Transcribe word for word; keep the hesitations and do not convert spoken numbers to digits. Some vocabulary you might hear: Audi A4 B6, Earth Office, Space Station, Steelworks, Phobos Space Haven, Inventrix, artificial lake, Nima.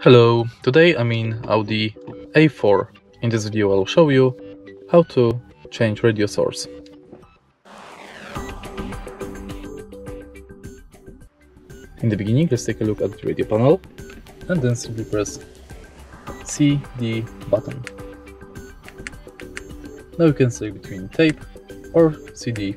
Hello, today I'm in Audi A four. In this video I'll show you how to change radio source. In the beginning, let's take a look at the radio panel and then simply press C, D button. Now you can select between tape or C D.